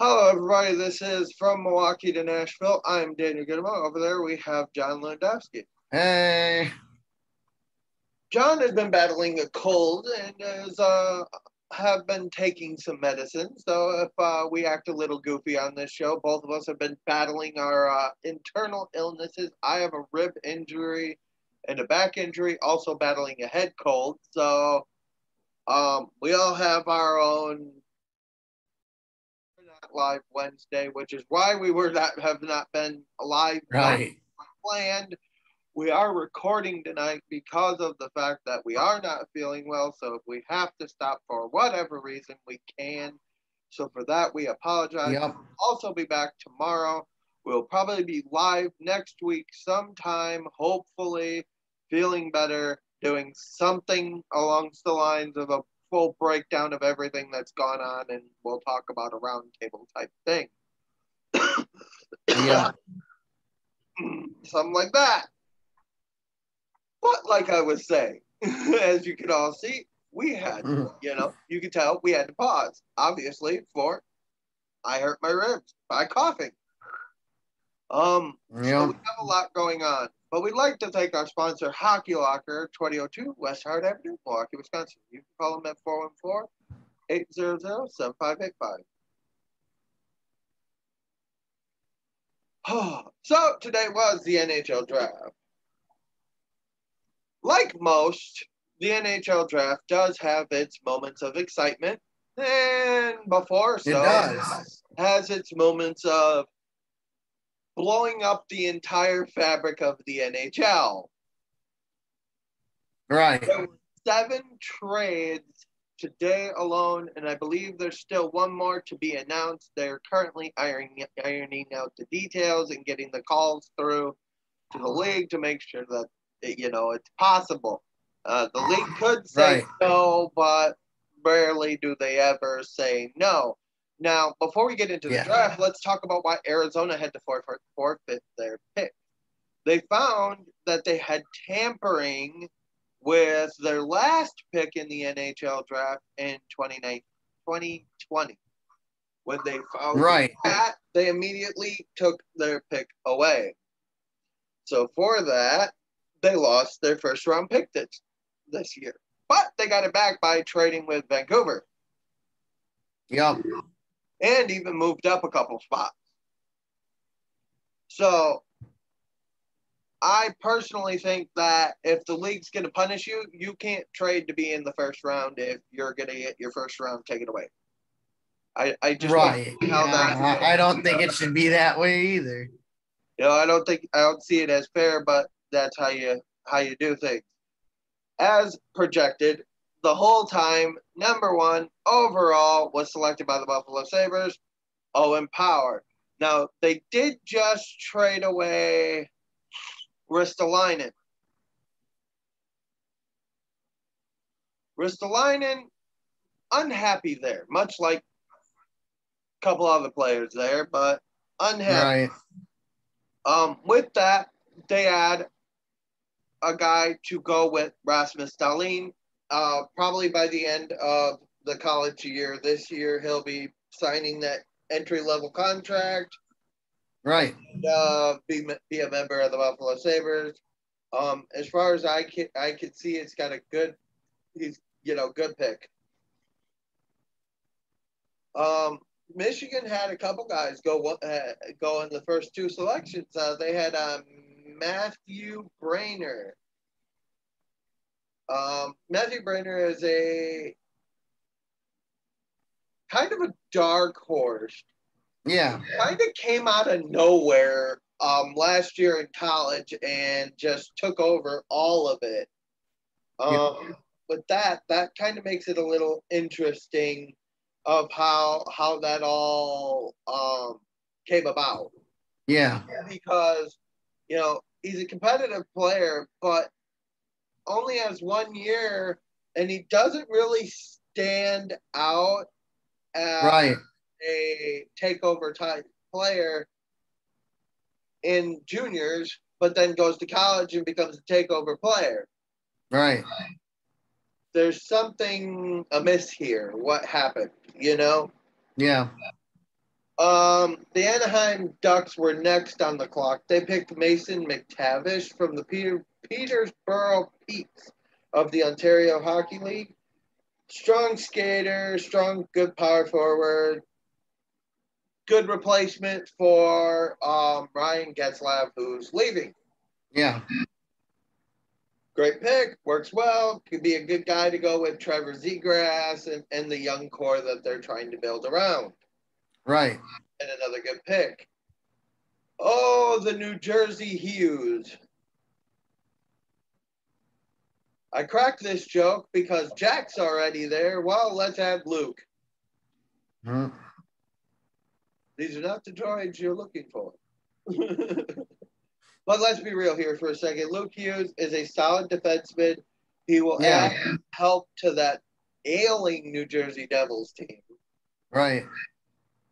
Hello, everybody. This is From Milwaukee to Nashville. I'm Daniel Goodemont. Over there, we have John Lewandowski. Hey. John has been battling a cold and has have been taking some medicine. So if we act a little goofy on this show, both of us have been battling our internal illnesses. I have a rib injury and a back injury, also battling a head cold. So we all have our own live Wednesday, which is why we were have not been live planned. We are recording tonight because of the fact that we are not feeling well, so if we have to stop for whatever reason, we can. So for that, we apologize. Yep. We'll also be back tomorrow. We'll probably be live next week sometime, hopefully feeling better, doing something along the lines of a full breakdown of everything that's gone on, and we'll talk about a roundtable type thing. Yeah. Something like that. But like I was saying, as you can all see, we had, you know, you can tell we had to pause, obviously, for I hurt my ribs by coughing. So we have a lot going on. But we'd like to thank our sponsor, Hockey Locker, 2002 West Hart Avenue, Milwaukee, Wisconsin. You can call them at 414-800-7585. Oh, so today was the NHL Draft. Like most, the NHL Draft does have its moments of excitement. And before so, it has its moments of blowing up the entire fabric of the NHL. Right. There were 7 trades today alone, and I believe there's still one more to be announced. They're currently ironing out the details and getting the calls through to the league to make sure that, you know, it's possible. The league could say no, but rarely do they ever say no. Now, before we get into the draft, let's talk about why Arizona had to forfeit their pick. They found that they had tampering with their last pick in the NHL draft in 2020. When they found that, they immediately took their pick away. So for that, they lost their first-round pick this year. But they got it back by trading with Vancouver. Yeah. And even moved up a couple spots. So I personally think that if the league's going to punish you, you can't trade to be in the first round if you're going to get your first round taken away. I just don't know that. I don't think it should be that way either. You know, I don't see it as fair, but that's how you do things. As projected, the whole time, number 1 overall was selected by the Buffalo Sabres, Owen Power. Now, they did just trade away Ristolainen. Ristolainen, unhappy there, much like a couple other players there, but unhappy. Right. With that, they add a guy to go with Rasmus Dahlin. Probably by the end of the college year this year, he'll be signing that entry-level contract. Right. And, be a member of the Buffalo Sabres. As far as I can see, it's got a good, good pick. Michigan had a couple guys go in the first 2 selections. They had Matthew Brainerd. Matthew Brainerd is a kind of a dark horse. Yeah. Kind of came out of nowhere last year in college and just took over all of it. But that kind of makes it a little interesting of how that all came about. Yeah. Because, you know, he's a competitive player, but only has 1 year, and he doesn't really stand out as a takeover type player in juniors, but then goes to college and becomes a takeover player. Right. There's something amiss here. What happened, you know? Yeah. The Anaheim Ducks were next on the clock. They picked Mason McTavish from the Petersboro Peaks of the Ontario Hockey League. Strong skater, strong, good power forward, good replacement for Ryan Getzlaf, who's leaving. Yeah. Great pick, works well, could be a good guy to go with Trevor Zegras and the young core that they're trying to build around. Right. And another good pick. Oh, the New Jersey Hughes. I cracked this joke because Jack's already there. Well, let's add Luke. Mm. These are not the droids you're looking for. But let's be real here for a second. Luke Hughes is a solid defenseman. He will add help to that ailing New Jersey Devils team. Right.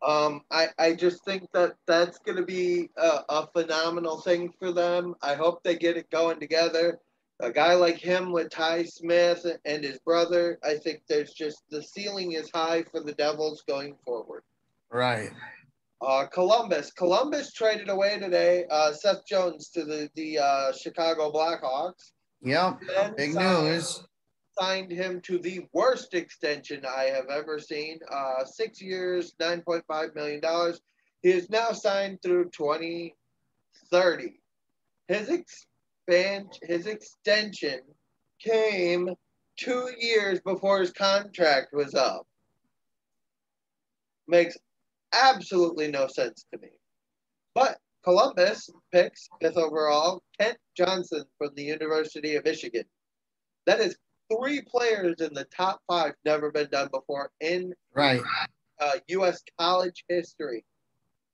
I just think that that's going to be a phenomenal thing for them. I hope they get it going together. A guy like him with Ty Smith and his brother, I think there's just the ceiling is high for the Devils going forward. Right. Columbus traded away today, Seth Jones to the Chicago Blackhawks. Yeah, big news. Signed him to the worst extension I have ever seen, 6 years, $9.5 million. He is now signed through 2030. His extension came 2 years before his contract was up. Makes absolutely no sense to me. But Columbus picks 5th overall, Kent Johnson from the University of Michigan. That is 3 players in the top 5, never been done before in U.S. college history.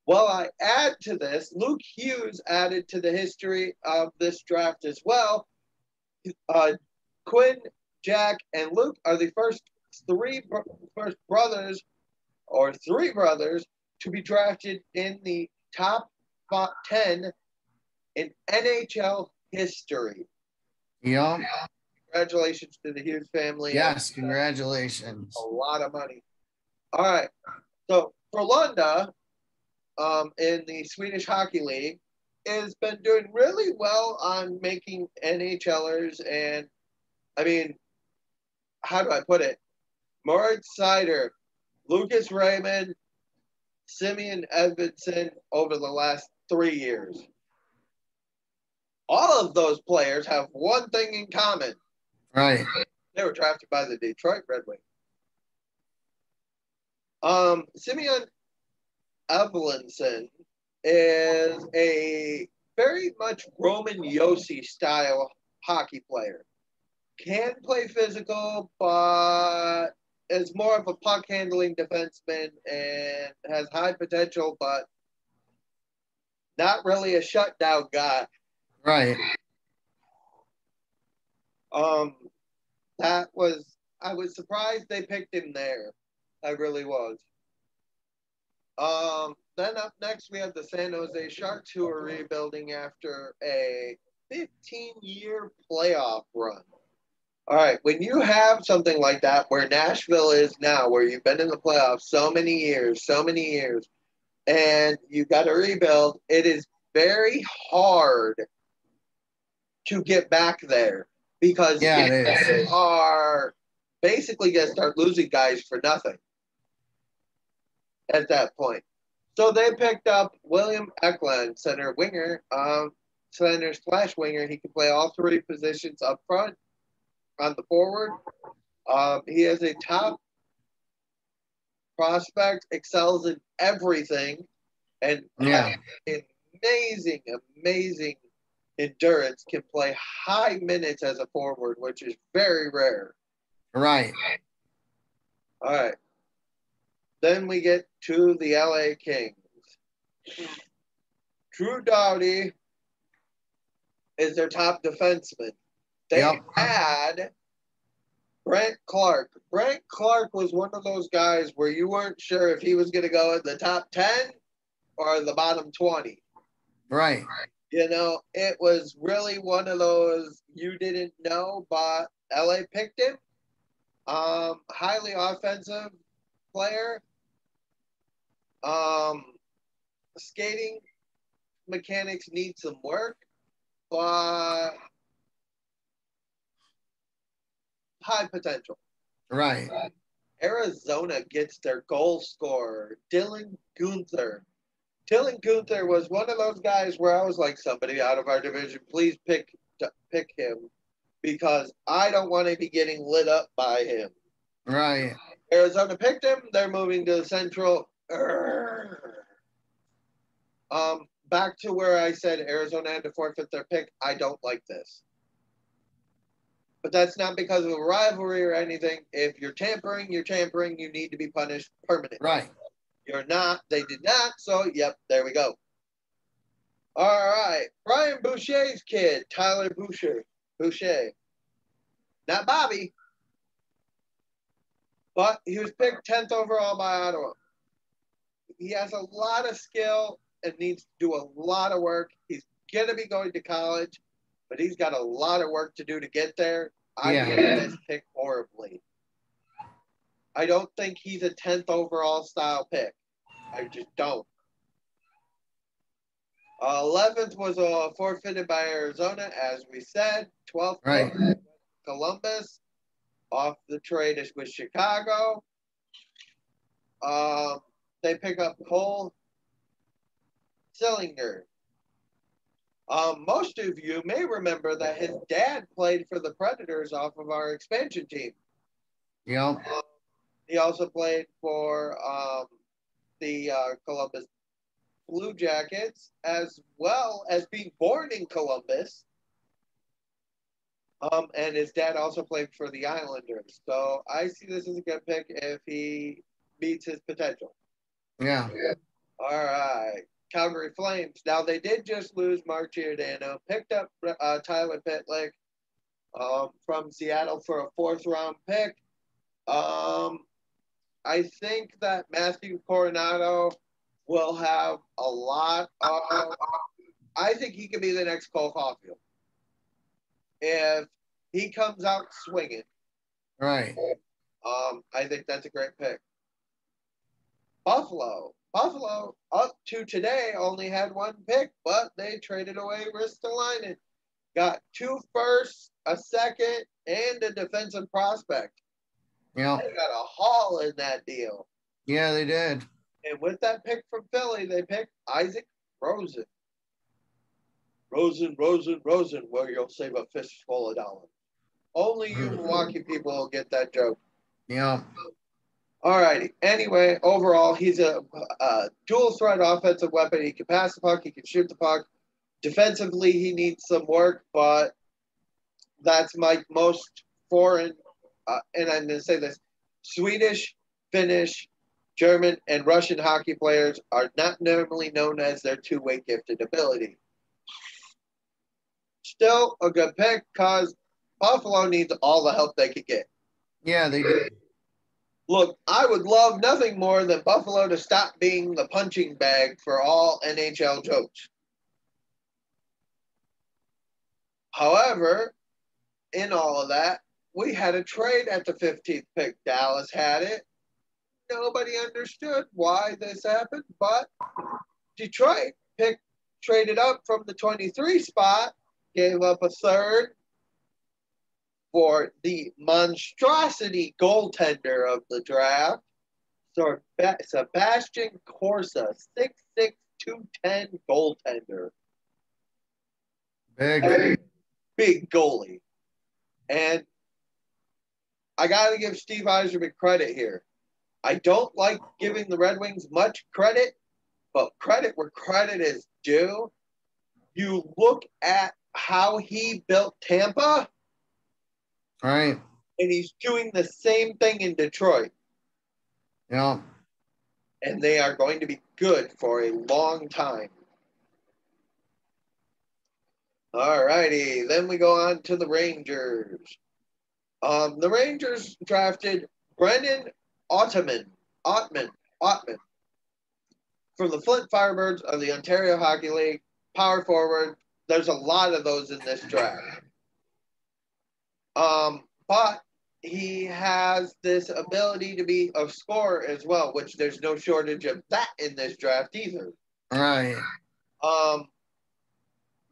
Well, I add to this, Luke Hughes added to the history of this draft as well. Quinn, Jack, and Luke are the three brothers to be drafted in the top 10 in NHL history. Yeah. Congratulations to the Hughes family. Yes, congratulations. A lot of money. All right. So, Frölunda in the Swedish Hockey League has been doing really well on making NHLers and, I mean, how do I put it? Moritz Seider, Lucas Raymond, Simeon Edmondson over the last 3 years. All of those players have one thing in common. Right. They were drafted by the Detroit Red Wings. Simeon Edmondson is a very much Roman Josi style hockey player. Can play physical, but is more of a puck handling defenseman and has high potential, but not really a shutdown guy. Right. I was surprised they picked him there. I really was. Then up next we have the San Jose Sharks, who are rebuilding after a 15-year playoff run. All right, when you have something like that where Nashville is now, where you've been in the playoffs so many years, and you got to rebuild, it is very hard to get back there. Because they are basically going to start losing guys for nothing at that point. So they picked up William Eklund, center/winger. He can play all 3 positions up front on the forward. He is a top prospect, excels in everything, and amazing endurance, can play high minutes as a forward, which is very rare. Right. All right. Then we get to the LA Kings. Drew Doughty is their top defenseman. They add Brandt Clarke. Brandt Clarke was one of those guys where you weren't sure if he was going to go in the top 10 or the bottom 20. Right. You know, it was really one of those you didn't know, but LA picked him. Highly offensive player. Skating mechanics need some work, but high potential. Right. Arizona gets their goal scorer, Dylan Guenther. Dylan Guenther was one of those guys where I was like, somebody out of our division, please pick him, because I don't want to be getting lit up by him. Right. Arizona picked him. They're moving to the Central. Back to where I said Arizona had to forfeit their pick. I don't like this. But that's not because of a rivalry or anything. If you're tampering, you're tampering. You need to be punished permanently. Right. You're not. They did not. So, yep, there we go. All right. Brian Boucher's kid, Tyler Boucher. Not Bobby. But he was picked 10th overall by Ottawa. He has a lot of skill and needs to do a lot of work. He's going to be going to college, but he's got a lot of work to do to get there. I get this pick horribly. I don't think he's a 10th overall style pick. I just don't. 11th was forfeited by Arizona, as we said. 12th, right. Columbus. Off the trade is with Chicago. They pick up Cole Sillinger. Most of you may remember that his dad played for the Predators off of our expansion team. Yeah. He also played for the Columbus Blue Jackets, as well as being born in Columbus. And his dad also played for the Islanders. So I see this as a good pick if he meets his potential. Yeah. All right. Calgary Flames. Now, they did just lose Mark Giordano, picked up Tyler Pitlick from Seattle for a fourth-round pick. I think that Matthew Coronato will have a lot of – I think he could be the next Cole Caulfield if he comes out swinging. Right. I think that's a great pick. Buffalo, up to today, only had one pick, but they traded away Ristolainen. Got two firsts, a second, and a defensive prospect. Yeah. They got a haul in that deal. Yeah, they did. And with that pick from Philly, they picked Isaac Rosen. Rosen, where you'll save a fistful of dollars. Only you Milwaukee people will get that joke. Yeah. All righty. Anyway, overall, he's a dual-threat offensive weapon. He can pass the puck. He can shoot the puck. Defensively, he needs some work, but that's my most foreign, and I'm going to say this, Swedish, Finnish, German, and Russian hockey players are not normally known as their two-way gifted ability. Still a good pick because Buffalo needs all the help they could get. Yeah, they do. Look, I would love nothing more than Buffalo to stop being the punching bag for all NHL jokes. However, in all of that, we had a trade at the 15th pick. Dallas had it. Nobody understood why this happened, but Detroit traded up from the 23 spot, gave up a third for the monstrosity goaltender of the draft, Sebastian Corsa, 6'6", 210 goaltender. Big goalie. And I got to give Steve Yzerman credit here. I don't like giving the Red Wings much credit, but credit where credit is due. You look at how he built Tampa. Right. And he's doing the same thing in Detroit. Yeah. And they are going to be good for a long time. All righty. Then we go on to the Rangers. The Rangers drafted Brennan Ottman from the Flint Firebirds of the Ontario Hockey League. Power forward. There's a lot of those in this draft. But he has this ability to be a scorer as well, which there's no shortage of that in this draft either. Right.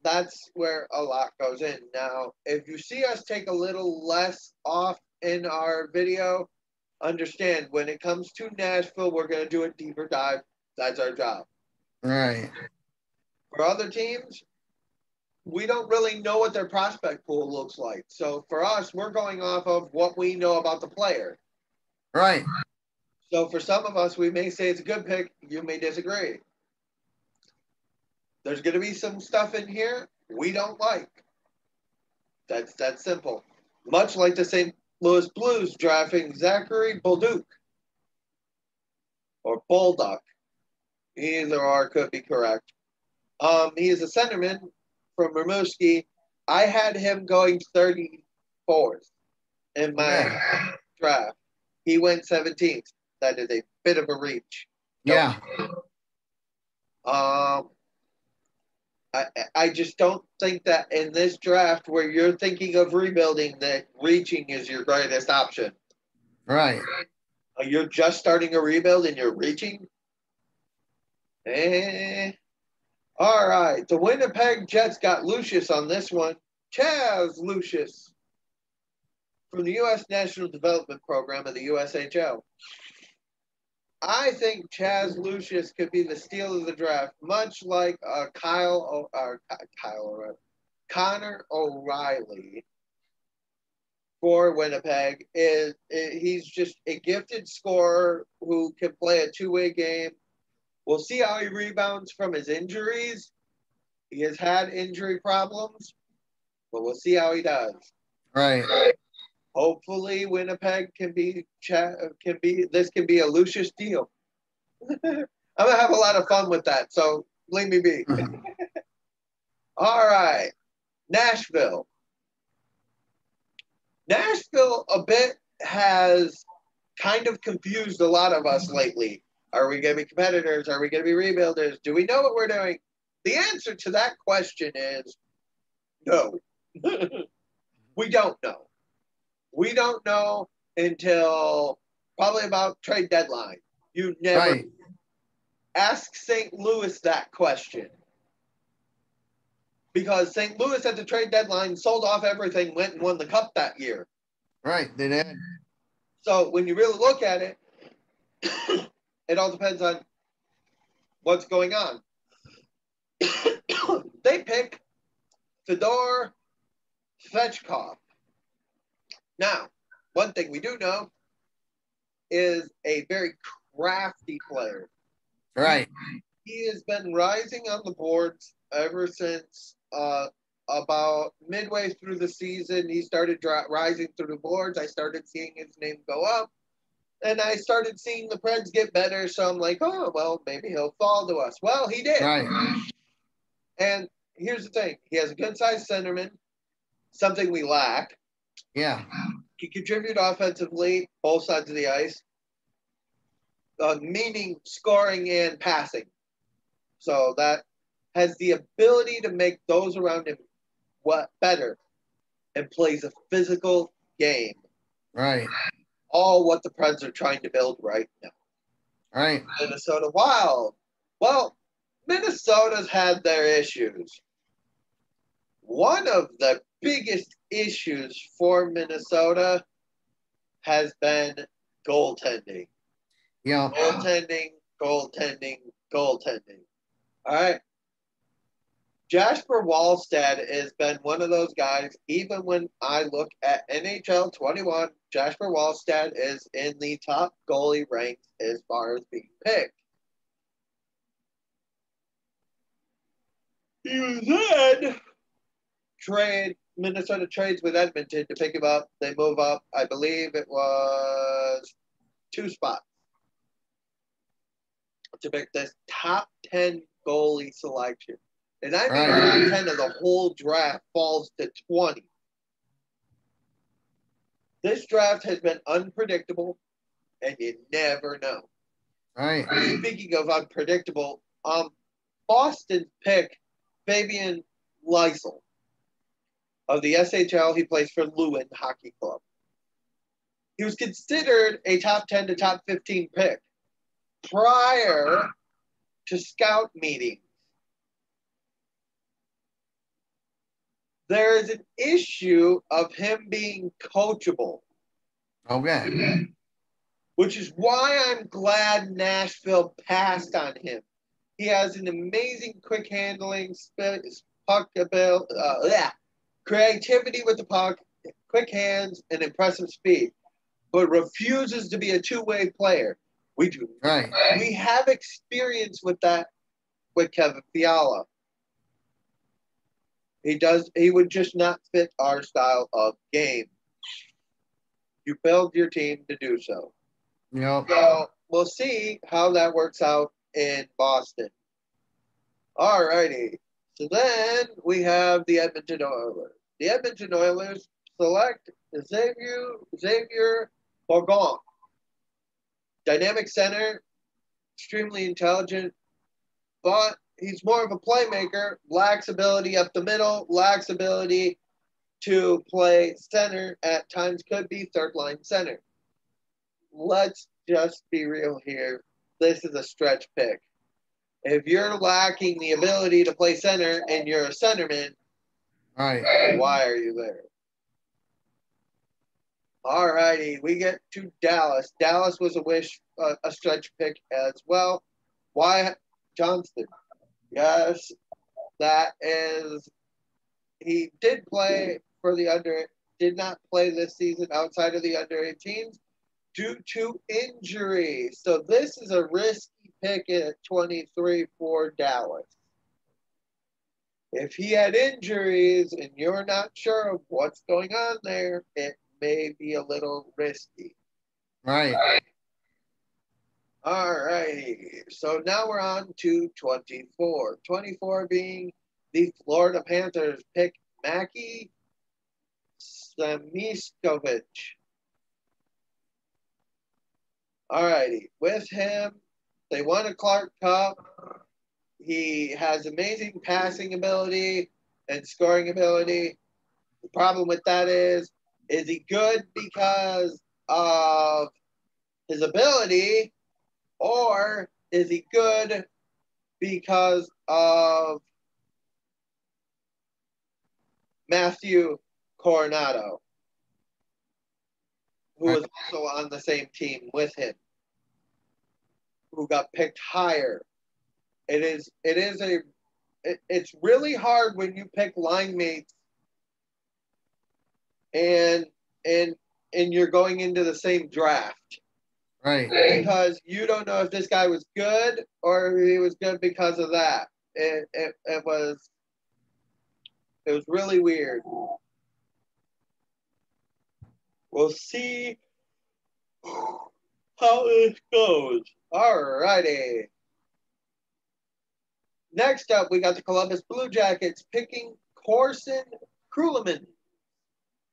That's where a lot goes in. Now, if you see us take a little less off in our video, understand when it comes to Nashville, we're going to do a deeper dive. That's our job. Right. For other teams, we don't really know what their prospect pool looks like. So for us, we're going off of what we know about the player. Right. So for some of us, we may say it's a good pick. You may disagree. There's going to be some stuff in here we don't like. That's that simple. Much like the St. Louis Blues drafting Zachary Bolduc or Bolduc. Either or could be correct. He is a centerman from Rimouski. I had him going 34th in my draft. He went 17th. That is a bit of a reach. Yeah. I just don't think that in this draft where you're thinking of rebuilding that reaching is your greatest option. Right. You're just starting a rebuild and you're reaching? All right. The Winnipeg Jets got Lucius on this one. Chaz Lucius from the U.S. National Development Program of the USHL. I think Chaz Lucius could be the steal of the draft, much like Connor O'Reilly for Winnipeg. He's just a gifted scorer who can play a two-way game. We'll see how he rebounds from his injuries. He has had injury problems, but we'll see how he does. Right. Hopefully, Winnipeg can be a Lucius deal. I'm gonna have a lot of fun with that, so leave me be. All right, Nashville. Nashville a bit has kind of confused a lot of us lately. Are we gonna be competitors? Are we gonna be rebuilders? Do we know what we're doing? The answer to that question is no. We don't know. We don't know until probably about trade deadline. You never ask St. Louis that question. Because St. Louis at the trade deadline sold off everything, went and won the cup that year. Right, they did. So when you really look at it, it all depends on what's going on. They pick Fedor Svechkov. Now, one thing we do know is a very crafty player. Right. He has been rising on the boards ever since about midway through the season. He started rising through the boards. I started seeing his name go up, and I started seeing the Preds get better. So I'm like, oh, well, maybe he'll fall to us. Well, he did. Right. And here's the thing. He has a good-sized centerman, something we lack. Yeah. He contributed offensively, both sides of the ice, meaning scoring and passing. So that has the ability to make those around him better and plays a physical game. Right. All what the Preds are trying to build right now. Right. Minnesota Wild. Well, Minnesota's had their issues. One of the biggest issues for Minnesota has been goaltending. Yeah. Goaltending. All right. Jesper Wallstedt has been one of those guys, even when I look at NHL 21, Jesper Wallstedt is in the top goalie ranks as far as being picked. You then Minnesota trades with Edmonton to pick him up. They move up, I believe it was 2 spots to make this top 10 goalie selection. And I mean top 10 of the whole draft falls to 20. This draft has been unpredictable, and you never know. Right. Speaking of unpredictable, Boston pick Fabian Lysell. Of the SHL, he plays for Lewin Hockey Club. he was considered a top 10 to top 15 pick prior to scout meetings. There is an issue of him being coachable. Okay. Which is why I'm glad Nashville passed on him. He has an amazing quick handling, creativity with the puck, quick hands, and impressive speed, but refuses to be a two-way player. We do. Right. We have experience with that with Kevin Fiala. He would just not fit our style of game. You build your team to do so. Yep. So we'll see how that works out in Boston. All righty. So then we have the Edmonton Oilers. The Edmonton Oilers select Xavier Bourgault. Dynamic center, extremely intelligent, but he's more of a playmaker, lacks ability up the middle, lacks ability to play center, at times could be third-line center. Let's just be real here. This is a stretch pick. If you're lacking the ability to play center and you're a centerman, why are you there? All righty, we get to Dallas. Dallas was a stretch pick as well. Wyatt Johnston. Yes, that is. He did play for the under. Did not play this season outside of the under-18s due to injury. So this is a risky pick at 23 for Dallas. If he had injuries and you're not sure of what's going on there, it may be a little risky. Right. All righty. So now we're on to 24. 24 being the Florida Panthers pick Mackie Samiskovic. All righty. With him, they won a Clark Cup. He has amazing passing ability and scoring ability. The problem with that is he good because of his ability, or is he good because of Matthew Coronato, who was also on the same team with him, who got picked higher? It's really hard when you pick line mates and you're going into the same draft, right? Because you don't know if this guy was good or if he was good because of that. It was really weird. We'll see how it goes. All righty. Next up, we got the Columbus Blue Jackets picking Corson Kruleman,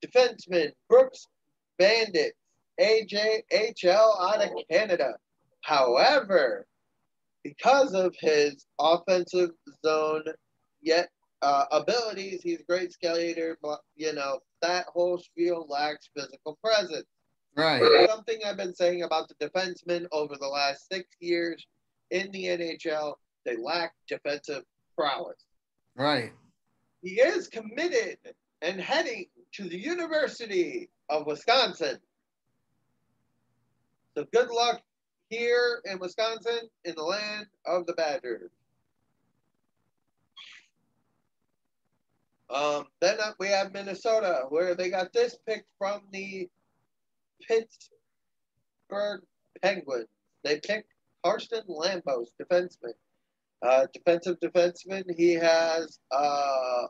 defenseman, Brooks Bandits, AJHL out of Canada. However, because of his offensive zone abilities, he's a great skater, but that whole spiel lacks physical presence. Right. Something I've been saying about the defensemen over the last 6 years in the NHL, they lack defensive prowess. Right. He is committed and heading to the University of Wisconsin. So good luck here in Wisconsin, in the land of the Badgers. Then we have Minnesota, where they got this pick from the Pittsburgh Penguins. They picked Carson Lambos, defenseman. Defensive defenseman. He has a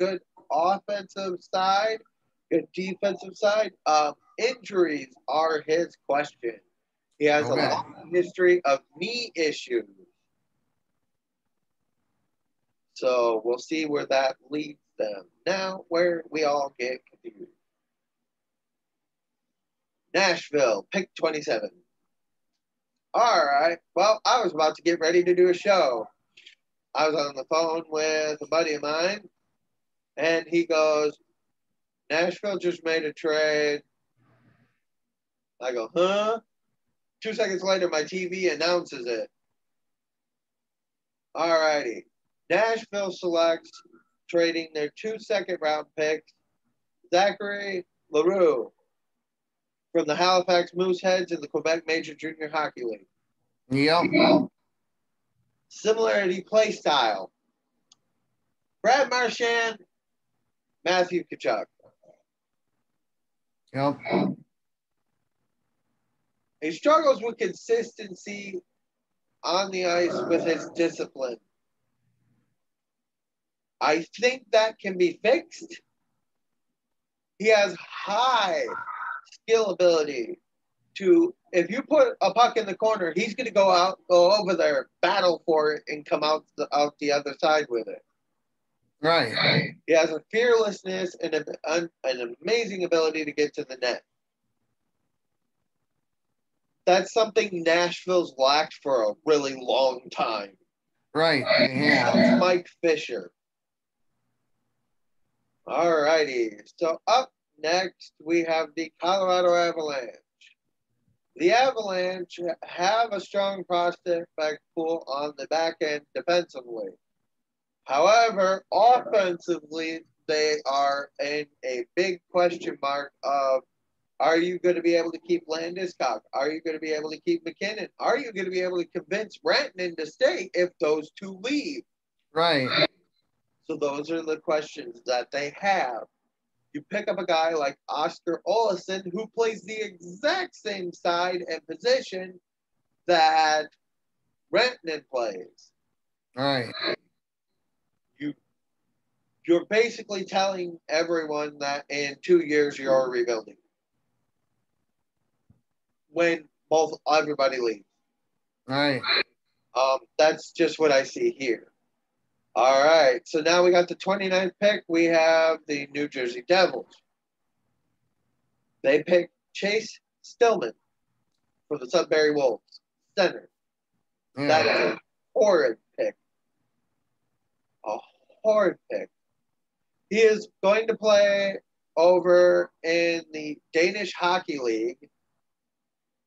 good offensive side, good defensive side. Injuries are his question. He has a long history of knee issues. So we'll see where that leads them. Now, where we all get confused. Nashville, pick 27. All right. Well, I was about to get ready to do a show. I was on the phone with a buddy of mine, and he goes, Nashville just made a trade I go, huh? 2 seconds later, my TV announces it. All righty. Nashville selects, trading their 2 second-round picks, Zachary Leroux from the Halifax Mooseheads in the Quebec Major Junior Hockey League. Yep. Similarity play style. Brad Marchand, Matthew Tkachuk. Yep. He struggles with consistency on the ice with his discipline. I think that can be fixed. He has high skill ability to, if you put a puck in the corner, he's going to go out, go over there, battle for it, and come out the other side with it. Right. He has a fearlessness and an amazing ability to get to the net. That's something Nashville's lacked for a really long time. Right. Yeah. Mike Fisher. All righty. So up next, we have the Colorado Avalanche. The Avalanche have a strong prospect pool on the back end defensively. However, offensively, they are in a big question mark of, are you going to be able to keep Landeskog? Are you going to be able to keep McKinnon? Are you going to be able to convince Rantanen to stay if those two leave? Right. So those are the questions that they have. You pick up a guy like Oscar Olsson, who plays the exact same side and position that Rantanen plays. Right. You're basically telling everyone that in 2 years you're rebuilding. When everybody leaves. Right. That's just what I see here. All right. So now we got the 29th pick. We have the New Jersey Devils. They pick Chase Stillman for the Sudbury Wolves, center. Yeah. That is a horrid pick. A horrid pick. He is going to play over in the Danish Hockey League.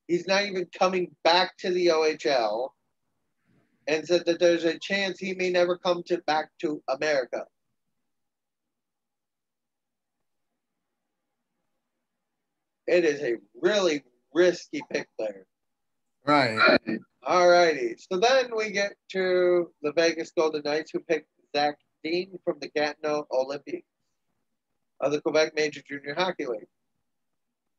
He's not even coming back to the OHL, and said that there's a chance he may never come back to America. It is a really risky pick there. Right. All righty. So then we get to the Vegas Golden Knights, who picked Zach Dean from the Gatineau Olympics of the Quebec Major Junior Hockey League.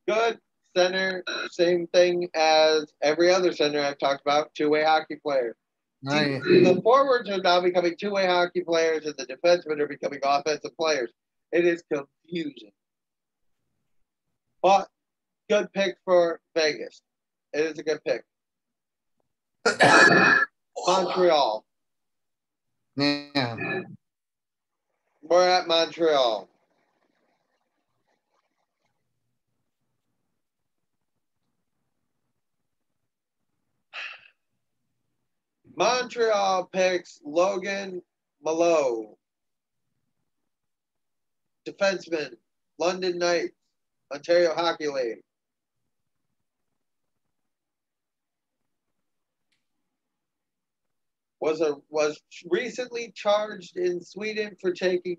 Good center, same thing as every other center I've talked about, two-way hockey player. Nice. The forwards are now becoming two-way hockey players, and the defensemen are becoming offensive players. It is confusing. But good pick for Vegas. It is a good pick. Montreal. Yeah. We're at Montreal. Montreal picks Logan Malo, defenseman, London Knights, Ontario Hockey League. Was recently charged in Sweden for taking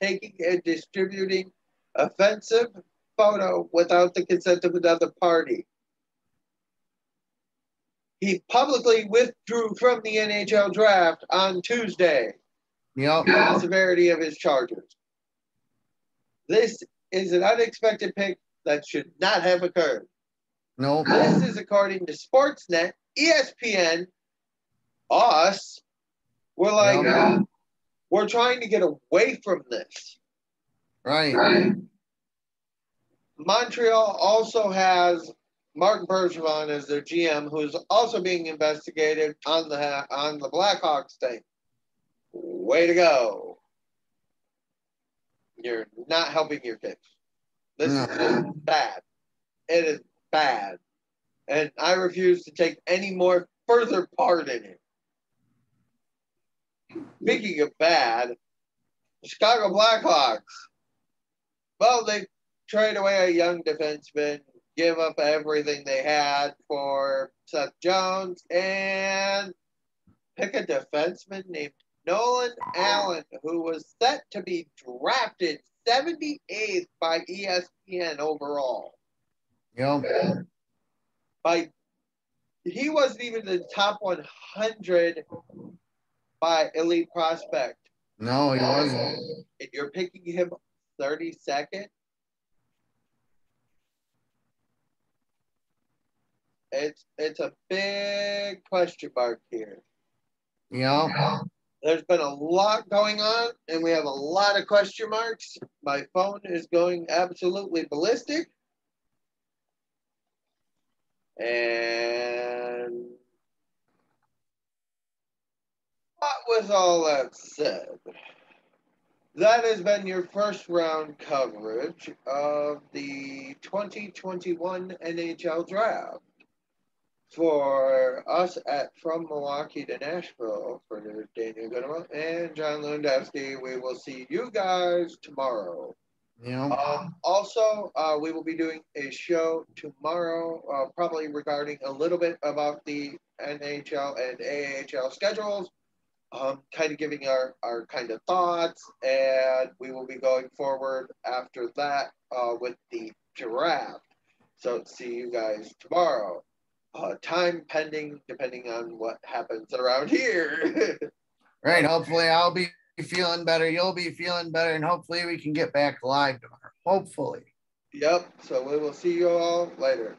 and distributing offensive photo without the consent of another party. He publicly withdrew from the NHL draft on Tuesday. Yep. Due to the severity of his charges. This is an unexpected pick that should not have occurred. No. Nope. This is according to Sportsnet, ESPN, us. We're like, nope. We're trying to get away from this. Right. Montreal also has Martin Bergevin is their GM, who's also being investigated on the Blackhawks thing. Way to go. You're not helping your kids. This is bad. It is bad. And I refuse to take any more further part in it. Speaking of bad, Chicago Blackhawks. Well, they trade away a young defenseman, give up everything they had for Seth Jones and pick a defenseman named Nolan Allen, who was set to be drafted 78th by ESPN overall. Yeah. By he wasn't even in the top 100 by Elite Prospect. No, he wasn't. And you're picking him 32nd. It's a big question mark here. Yeah. There's been a lot going on, and we have a lot of question marks. My phone is going absolutely ballistic. And what was all that said? That has been your first round coverage of the 2021 NHL Draft. For us at From Milwaukee to Nashville, for Daniel Goodemont and John Lewandowski, we will see you guys tomorrow. Yeah. Also, we will be doing a show tomorrow, probably regarding a little bit about the NHL and AHL schedules, kind of giving our kind of thoughts, and we will be going forward after that with the draft. So see you guys tomorrow. Time pending, depending on what happens around here. Right. Hopefully I'll be feeling better. You'll be feeling better. And hopefully we can get back live tomorrow. Hopefully. Yep. So we will see you all later.